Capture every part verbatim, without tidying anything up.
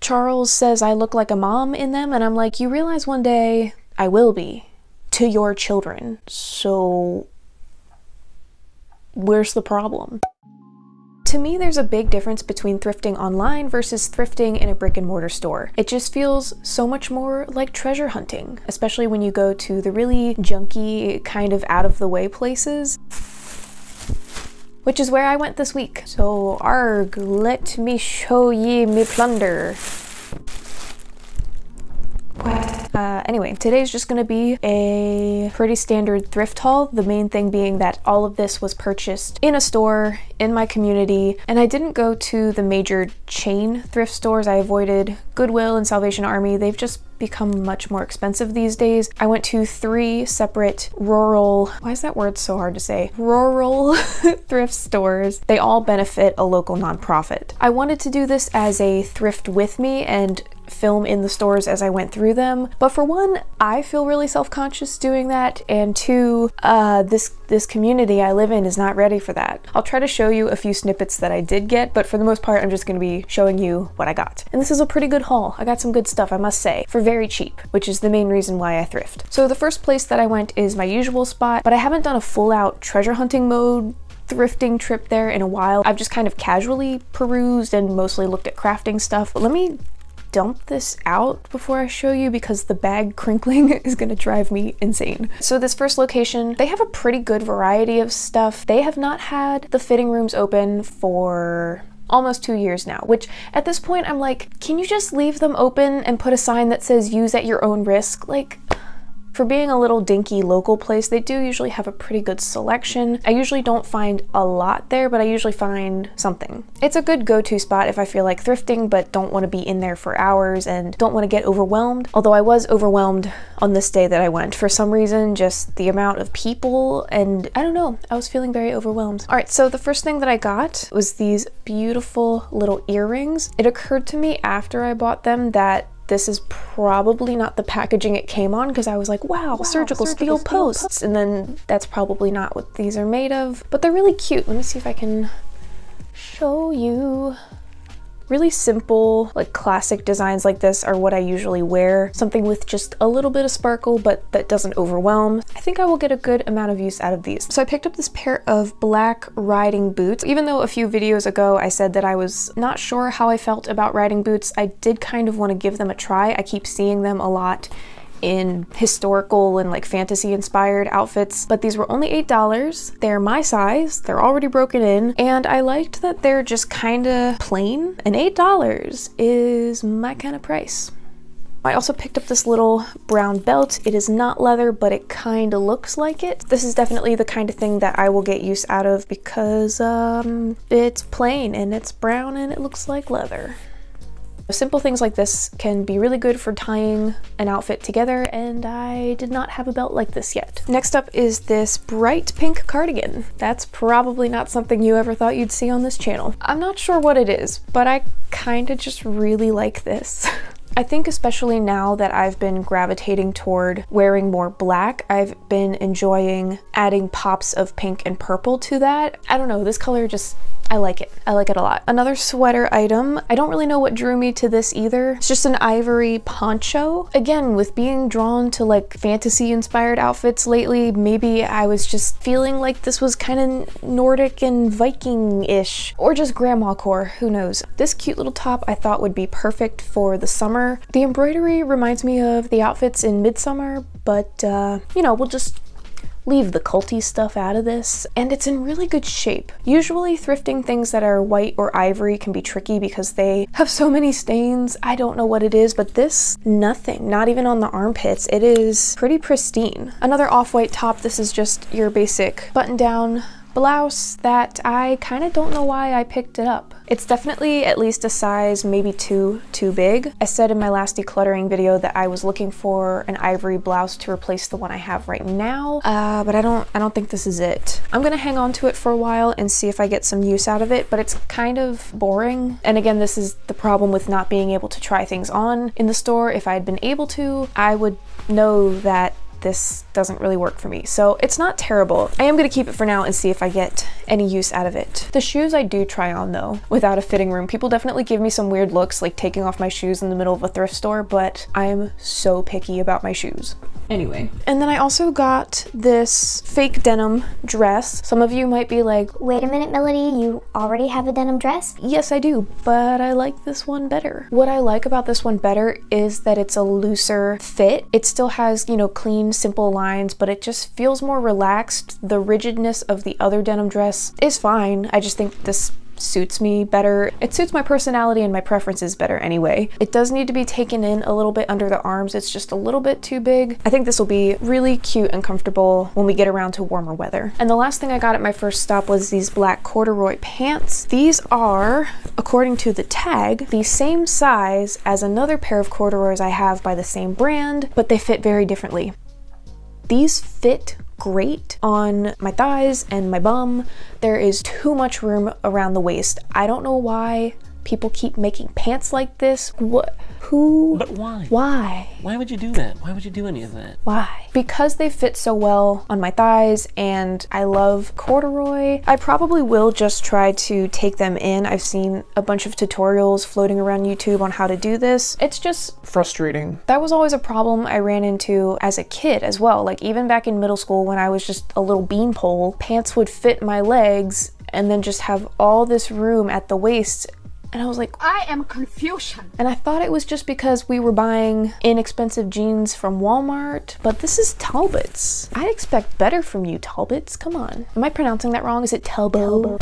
Charles says I look like a mom in them, and I'm like, you realize one day I will be to your children, so where's the problem? To me, there's a big difference between thrifting online versus thrifting in a brick and mortar store. It just feels so much more like treasure hunting, especially when you go to the really junky, kind of out of the way places, which is where I went this week. So arg, let me show ye me plunder. Uh, anyway, today's just gonna be a pretty standard thrift haul, the main thing being that all of this was purchased in a store in my community, and I didn't go to the major chain thrift stores. I avoided Goodwill and Salvation Army. They've just become much more expensive these days. I went to three separate rural, why is that word so hard to say? Rural thrift stores. They all benefit a local nonprofit. I wanted to do this as a thrift with me and film in the stores as I went through them, but for one, I feel really self-conscious doing that, and two, uh, this this community I live in is not ready for that. I'll try to show you a few snippets that I did get, but for the most part, I'm just gonna be showing you what I got. And this is a pretty good haul. I got some good stuff, I must say, for very cheap, which is the main reason why I thrift. So the first place that I went is my usual spot, but I haven't done a full-out treasure hunting mode thrifting trip there in a while. I've just kind of casually perused and mostly looked at crafting stuff, but let me dump this out before I show you because the bag crinkling is gonna drive me insane. So this first location, they have a pretty good variety of stuff. They have not had the fitting rooms open for almost two years now, which at this point I'm like, can you just leave them open and put a sign that says use at your own risk? Like, for being a little dinky local place, they do usually have a pretty good selection. I usually don't find a lot there, but I usually find something. It's a good go-to spot if I feel like thrifting but don't want to be in there for hours and don't want to get overwhelmed. Although I was overwhelmed on this day that I went. For some reason, just the amount of people, and I don't know, I was feeling very overwhelmed. All right, so the first thing that I got was these beautiful little earrings. It occurred to me after I bought them that this is probably not the packaging it came on, because I was like, wow, wow surgical, surgical steel, steel posts. posts. And then that's probably not what these are made of, but they're really cute. Let me see if I can show you. Really simple, like classic designs like this are what I usually wear. Something with just a little bit of sparkle, but that doesn't overwhelm. I think I will get a good amount of use out of these. So I picked up this pair of black riding boots. Even though a few videos ago I said that I was not sure how I felt about riding boots, I did kind of want to give them a try. I keep seeing them a lot in historical and like fantasy inspired outfits, but these were only eight dollars. They're my size, they're already broken in, and I liked that they're just kind of plain, and eight dollars is my kind of price. I also picked up this little brown belt. It is not leather, but it kind of looks like it. This is definitely the kind of thing that I will get use out of because um, it's plain and it's brown and it looks like leather. Simple things like this can be really good for tying an outfit together, and I did not have a belt like this yet. Next up is this bright pink cardigan. That's probably not something you ever thought you'd see on this channel. I'm not sure what it is, but I kinda just really like this. I think especially now that I've been gravitating toward wearing more black, I've been enjoying adding pops of pink and purple to that. I don't know, this color just, I like it. I like it a lot. Another sweater item. I don't really know what drew me to this either. It's just an ivory poncho. Again, with being drawn to like fantasy inspired outfits lately, maybe I was just feeling like this was kind of Nordic and Viking-ish, or just grandma core, who knows. This cute little top I thought would be perfect for the summer. The embroidery reminds me of the outfits in Midsummer, but uh, you know, we'll just leave the culty stuff out of this, and it's in really good shape. Usually thrifting things that are white or ivory can be tricky because they have so many stains. I don't know what it is, but this, nothing, not even on the armpits. It is pretty pristine. Another off-white top. This is just your basic button-down blouse that I kind of don't know why I picked it up. It's definitely at least a size, maybe two, too big. I said in my last decluttering video that I was looking for an ivory blouse to replace the one I have right now, uh, but I don't, I don't think this is it. I'm gonna hang on to it for a while and see if I get some use out of it, but it's kind of boring. And again, this is the problem with not being able to try things on in the store. If I had been able to, I would know that this doesn't really work for me. So it's not terrible. I am going to keep it for now and see if I get any use out of it. The shoes I do try on though, without a fitting room. People definitely give me some weird looks, like taking off my shoes in the middle of a thrift store, but I'm so picky about my shoes. Anyway. And then I also got this fake denim dress. Some of you might be like, wait a minute, Melody, you already have a denim dress? Yes, I do, but I like this one better. What I like about this one better is that it's a looser fit. It still has, you know, clean, simple lines, but it just feels more relaxed. The rigidness of the other denim dress is fine. I just think this suits me better. It suits my personality and my preferences better anyway. It does need to be taken in a little bit under the arms. It's just a little bit too big. I think this will be really cute and comfortable when we get around to warmer weather. And the last thing I got at my first stop was these black corduroy pants. These are, according to the tag, the same size as another pair of corduroys I have by the same brand, but they fit very differently. These fit great on my thighs and my bum. There is too much room around the waist. I don't know why people keep making pants like this. What? Who? But why? Why? Why would you do that? Why would you do any of that? Why? Because they fit so well on my thighs and I love corduroy. I probably will just try to take them in. I've seen a bunch of tutorials floating around YouTube on how to do this. It's just frustrating. That was always a problem I ran into as a kid as well. Like even back in middle school when I was just a little beanpole, pants would fit my legs and then just have all this room at the waist. And I was like, I am Confucian. And I thought it was just because we were buying inexpensive jeans from Walmart, but this is Talbots. I'd expect better from you, Talbots. Come on. Am I pronouncing that wrong? Is it Talbot?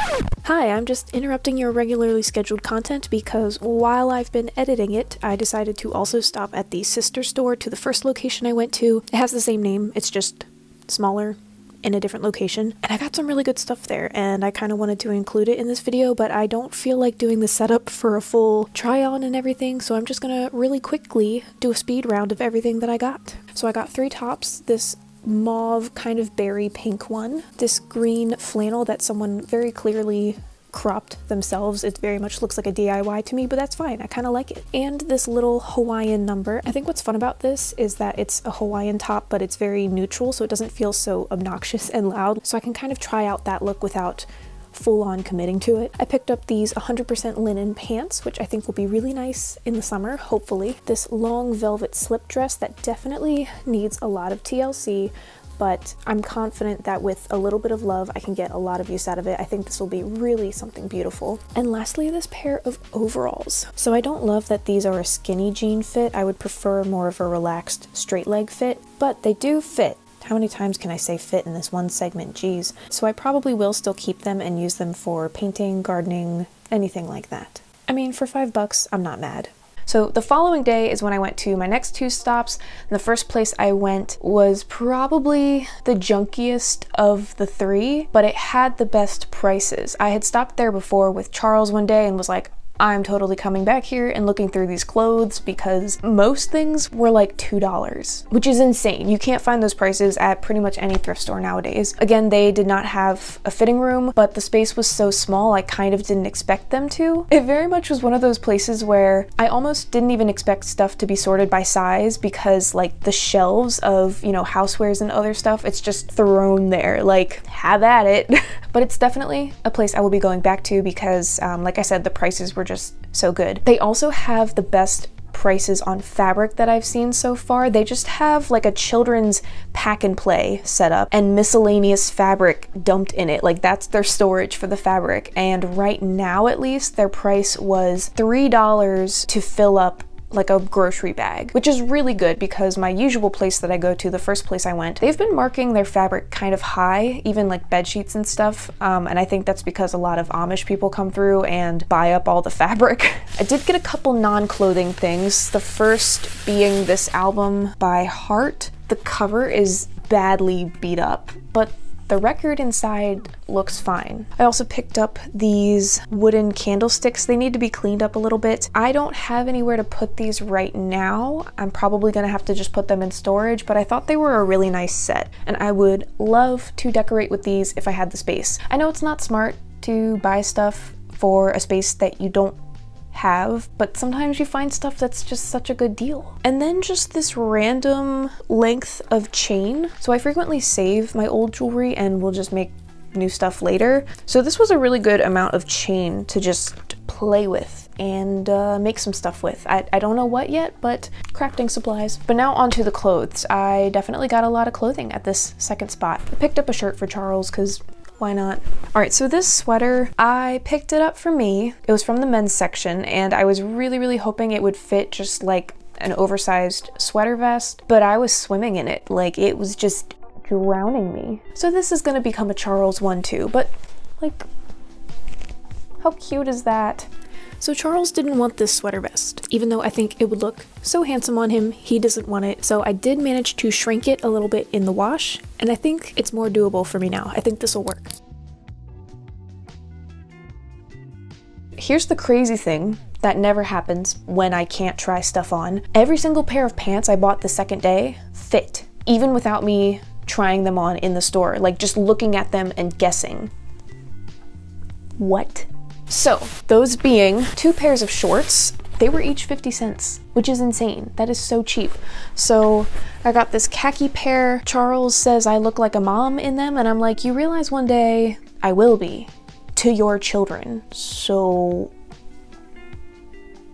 Hi, I'm just interrupting your regularly scheduled content because while I've been editing it, I decided to also stop at the sister store to the first location I went to. It has the same name. It's just smaller, in a different location, and I got some really good stuff there and I kind of wanted to include it in this video, but I don't feel like doing the setup for a full try on and everything, so I'm just gonna really quickly do a speed round of everything that I got. So I got three tops, this mauve kind of berry pink one, this green flannel that someone very clearly cropped themselves. It very much looks like a D I Y to me, but that's fine. I kind of like it. And this little Hawaiian number. I think what's fun about this is that it's a Hawaiian top, but it's very neutral, so it doesn't feel so obnoxious and loud. So I can kind of try out that look without full-on committing to it. I picked up these one hundred percent linen pants, which I think will be really nice in the summer, hopefully. This long velvet slip dress that definitely needs a lot of T L C, but I'm confident that with a little bit of love, I can get a lot of use out of it. I think this will be really something beautiful. And lastly, this pair of overalls. So I don't love that these are a skinny jean fit. I would prefer more of a relaxed straight leg fit, but they do fit. How many times can I say fit in this one segment? Geez. So I probably will still keep them and use them for painting, gardening, anything like that. I mean, for five bucks, I'm not mad. So the following day is when I went to my next two stops, and the first place I went was probably the junkiest of the three, but it had the best prices. I had stopped there before with Charles one day and was like, I'm totally coming back here and looking through these clothes because most things were like two dollars, which is insane. You can't find those prices at pretty much any thrift store nowadays. Again, they did not have a fitting room, but the space was so small, I kind of didn't expect them to. It very much was one of those places where I almost didn't even expect stuff to be sorted by size because like the shelves of, you know, housewares and other stuff, it's just thrown there. Like, have at it. But it's definitely a place I will be going back to because, um, like I said, the prices were just so good. They also have the best prices on fabric that I've seen so far. They just have like a children's pack and play setup and miscellaneous fabric dumped in it. Like that's their storage for the fabric. And right now, at least, their price was three dollars to fill up like a grocery bag, which is really good because my usual place that I go to, the first place I went, they've been marking their fabric kind of high, even like bed sheets and stuff. Um, and I think that's because a lot of Amish people come through and buy up all the fabric. I did get a couple non-clothing things. The first being this album by Heart. The cover is badly beat up, but the record inside looks fine. I also picked up these wooden candlesticks. They need to be cleaned up a little bit. I don't have anywhere to put these right now. I'm probably gonna have to just put them in storage, but I thought they were a really nice set, and I would love to decorate with these if I had the space. I know it's not smart to buy stuff for a space that you don't have, but sometimes you find stuff that's just such a good deal. And then just this random length of chain. So I frequently save my old jewelry and will just make new stuff later. So this was a really good amount of chain to just play with and uh, make some stuff with. I, I don't know what yet, but crafting supplies. But now onto the clothes. I definitely got a lot of clothing at this second spot. I picked up a shirt for Charles because why not? All right, so this sweater, I picked it up for me. It was from the men's section and I was really, really hoping it would fit just like an oversized sweater vest, but I was swimming in it. Like it was just drowning me. So this is gonna become a Charles one too, but like, how cute is that? So Charles didn't want this sweater vest, even though I think it would look so handsome on him, he doesn't want it. So I did manage to shrink it a little bit in the wash, and I think it's more doable for me now. I think this will work. Here's the crazy thing that never happens when I can't try stuff on. Every single pair of pants I bought the second day fit, even without me trying them on in the store, like just looking at them and guessing. What? So, those being two pairs of shorts, they were each fifty cents, which is insane. That is so cheap. So I got this khaki pair. Charles says I look like a mom in them, and I'm like, you realize one day I will be to your children. So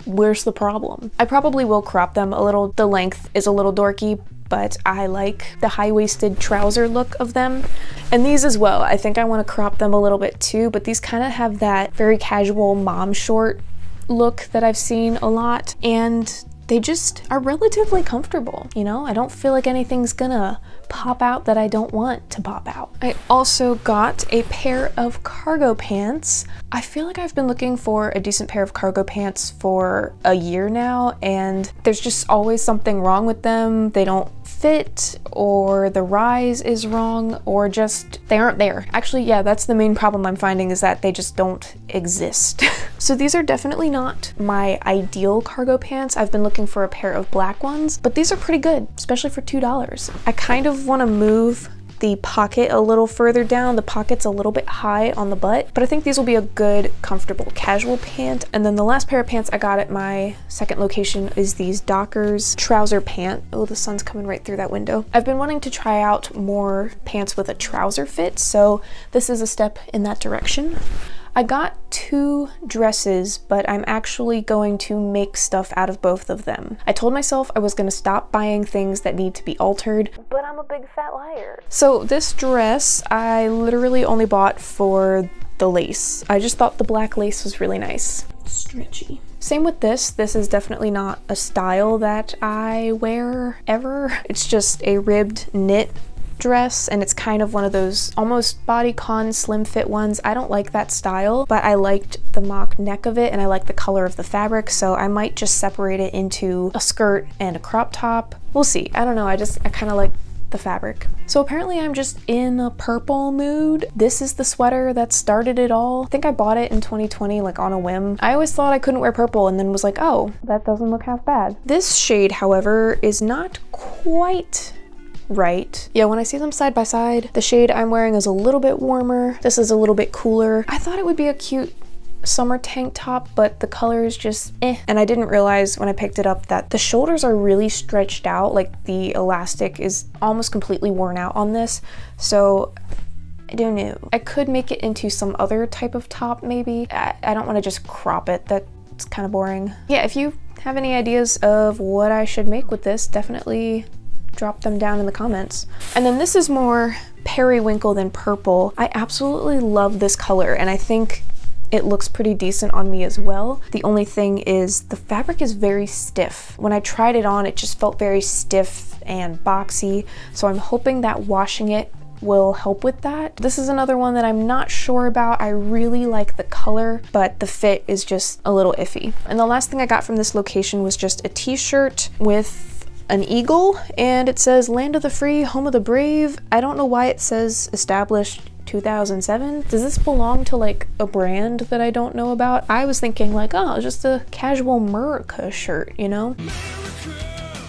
where's the problem? I probably will crop them a little. The length is a little dorky, but I like the high-waisted trouser look of them. And these as well, I think I want to crop them a little bit too, but these kind of have that very casual mom short look that I've seen a lot, and they just are relatively comfortable, you know? I don't feel like anything's gonna pop out that I don't want to pop out. I also got a pair of cargo pants. I feel like I've been looking for a decent pair of cargo pants for a year now, and there's just always something wrong with them. They don't fit, or the rise is wrong, or just they aren't there. Actually, yeah, that's the main problem I'm finding, is that they just don't exist. So these are definitely not my ideal cargo pants. I've been looking for a pair of black ones, but these are pretty good, especially for two dollars. I kind of want to move the pocket a little further down. The pocket's a little bit high on the butt, but I think these will be a good, comfortable, casual pant. And then the last pair of pants I got at my second location is these Dockers trouser pant. Oh, the sun's coming right through that window. I've been wanting to try out more pants with a trouser fit, so this is a step in that direction. I got two dresses, but I'm actually going to make stuff out of both of them. I told myself I was gonna stop buying things that need to be altered, but I'm a big fat liar. So this dress, I literally only bought for the lace. I just thought the black lace was really nice. Stretchy. Same with this. This is definitely not a style that I wear ever. It's just a ribbed knit dress, and it's kind of one of those almost bodycon slim fit ones. I don't like that style, but I liked the mock neck of it, and I like the color of the fabric, so I might just separate it into a skirt and a crop top. We'll see. I don't know. I just I kind of like the fabric. So apparently I'm just in a purple mood. This is the sweater that started it all. I think I bought it in twenty twenty, like on a whim. I always thought I couldn't wear purple and then was like, oh, that doesn't look half bad. This shade, however, is not quite right. Yeah, when I see them side by side, the shade I'm wearing is a little bit warmer. This is a little bit cooler. I thought it would be a cute summer tank top, but the color is just eh. And I didn't realize when I picked it up that the shoulders are really stretched out. Like the elastic is almost completely worn out on this. So I don't know. I could make it into some other type of top maybe. I, I don't want to just crop it. That's kind of boring. Yeah, if you have any ideas of what I should make with this, definitely drop them down in the comments. And then this is more periwinkle than purple. I absolutely love this color, and I think it looks pretty decent on me as well. The only thing is the fabric is very stiff. When I tried it on, it just felt very stiff and boxy, so I'm hoping that washing it will help with that. This is another one that I'm not sure about. I really like the color, but the fit is just a little iffy. And the last thing I got from this location was just a t-shirt with an eagle, and it says land of the free, home of the brave. I don't know why it says established two thousand seven. Does this belong to like a brand that I don't know about? I was thinking like, oh, just a casual America shirt, you know? America.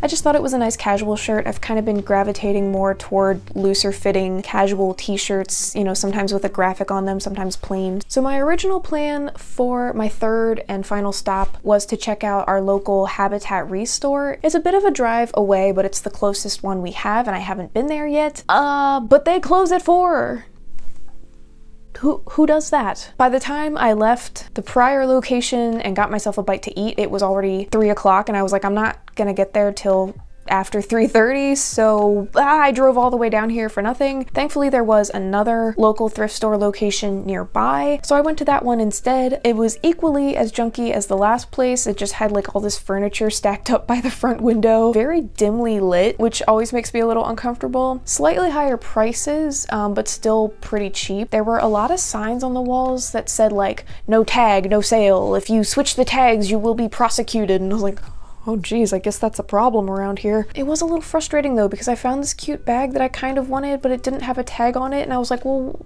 I just thought it was a nice casual shirt. I've kind of been gravitating more toward looser fitting casual t-shirts, you know, sometimes with a graphic on them, sometimes plain. So my original plan for my third and final stop was to check out our local Habitat Restore. It's a bit of a drive away, but it's the closest one we have, and I haven't been there yet. Uh, but they close at four. Who, who does that? By the time I left the prior location and got myself a bite to eat, it was already three o'clock, and I was like, I'm not gonna get there till after three thirty, so ah, I drove all the way down here for nothing. Thankfully, there was another local thrift store location nearby, so I went to that one instead. It was equally as junky as the last place. It just had like all this furniture stacked up by the front window, very dimly lit, which always makes me a little uncomfortable. Slightly higher prices, um, but still pretty cheap. There were a lot of signs on the walls that said like, no tag, no sale. If you switch the tags, you will be prosecuted. And I was like, oh geez, I guess that's a problem around here. It was a little frustrating though, because I found this cute bag that I kind of wanted, but it didn't have a tag on it, and I was like, well,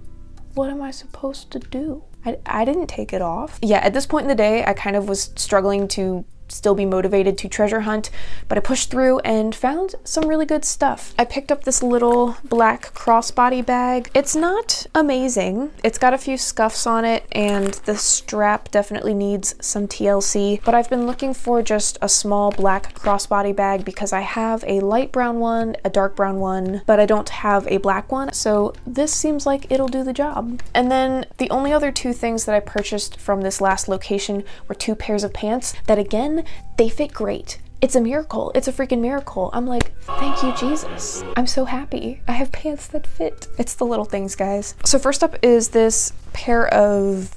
what am I supposed to do? I, I didn't take it off. Yeah, at this point in the day, I kind of was struggling to still be motivated to treasure hunt, but I pushed through and found some really good stuff. I picked up this little black crossbody bag. It's not amazing. It's got a few scuffs on it, and the strap definitely needs some T L C, but I've been looking for just a small black crossbody bag because I have a light brown one, a dark brown one, but I don't have a black one, so this seems like it'll do the job. And then the only other two things that I purchased from this last location were two pairs of pants that, again, they fit great. It's a miracle. It's a freaking miracle. I'm like, thank you, Jesus. I'm so happy. I have pants that fit. It's the little things, guys. So first up is this pair of,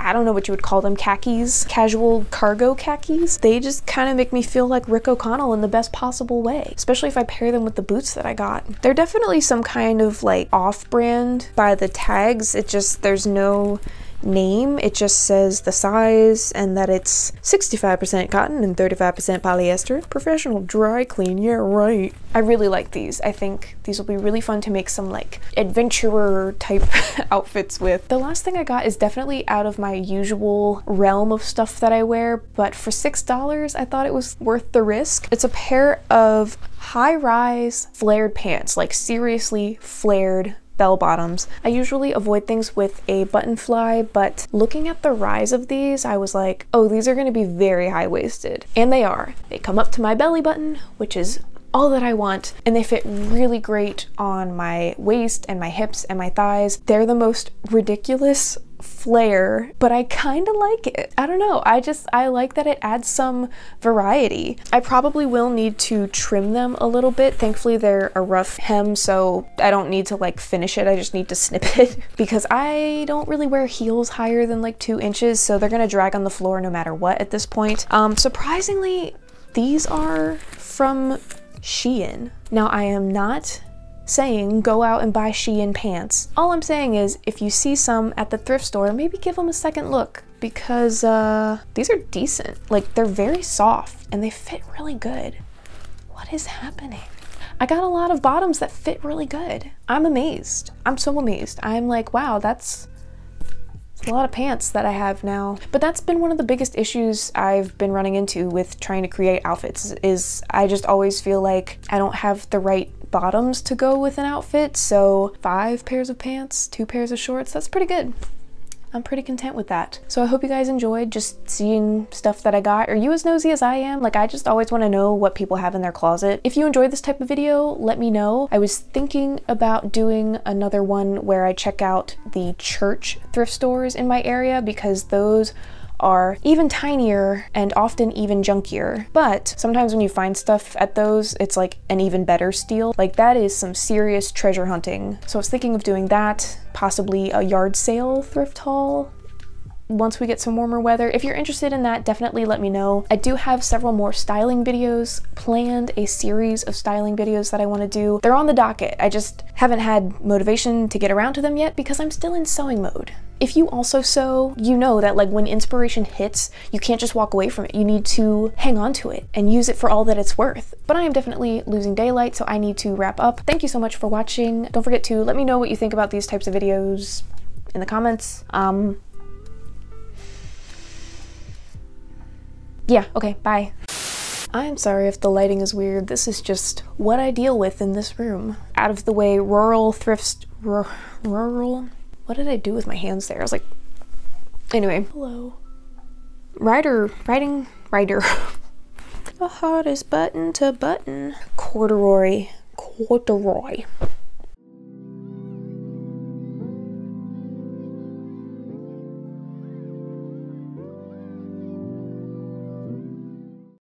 I don't know what you would call them, khakis, casual cargo khakis. They just kind of make me feel like Rick O'Connell in the best possible way, especially if I pair them with the boots that I got. They're definitely some kind of like off-brand by the tags. It just, there's no name. It just says the size and that it's sixty-five percent cotton and thirty-five percent polyester. Professional dry clean, yeah right. I really like these. I think these will be really fun to make some like adventurer type outfits with. The last thing I got is definitely out of my usual realm of stuff that I wear, but for six dollars I thought it was worth the risk. It's a pair of high-rise flared pants, like seriously flared bell bottoms. I usually avoid things with a button fly, but looking at the rise of these, I was like, oh, these are going to be very high-waisted. And they are. They come up to my belly button, which is all that I want, and they fit really great on my waist and my hips and my thighs. They're the most ridiculous flare, but I kind of like it. I don't know, I just, I like that it adds some variety. I probably will need to trim them a little bit. Thankfully, they're a rough hem, so I don't need to like finish it, I just need to snip it because I don't really wear heels higher than like two inches, so they're gonna drag on the floor no matter what at this point. Um, surprisingly, these are from Shein. Now, I am not saying go out and buy Shein pants. All I'm saying is if you see some at the thrift store, maybe give them a second look because uh, these are decent. Like, they're very soft and they fit really good. What is happening? I got a lot of bottoms that fit really good. I'm amazed. I'm so amazed. I'm like, wow, that's a lot of pants that I have now. But that's been one of the biggest issues I've been running into with trying to create outfits, is I just always feel like I don't have the right bottoms to go with an outfit. So five pairs of pants, two pairs of shorts, that's pretty good. I'm pretty content with that. So I hope you guys enjoyed just seeing stuff that I got. Are you as nosy as I am? Like, I just always want to know what people have in their closet. If you enjoyed this type of video, let me know. I was thinking about doing another one where I check out the church thrift stores in my area, because those are even tinier and often even junkier. But sometimes when you find stuff at those, it's like an even better steal. Like, that is some serious treasure hunting. So I was thinking of doing that, possibly a yard sale thrift haul once we get some warmer weather. If you're interested in that, definitely let me know. I do have several more styling videos planned, a series of styling videos that I want to do. They're on the docket. I just haven't had motivation to get around to them yet because I'm still in sewing mode. If you also sew, you know that like when inspiration hits, you can't just walk away from it. You need to hang on to it and use it for all that it's worth. But I am definitely losing daylight, so I need to wrap up. Thank you so much for watching. Don't forget to let me know what you think about these types of videos in the comments. Um, Yeah, okay, bye. I am sorry if the lighting is weird. This is just what I deal with in this room. Out of the way, rural thrift, r rural. What did I do with my hands there? I was like, anyway. Hello. Rider, riding, rider. The hardest button to button. Corduroy, corduroy.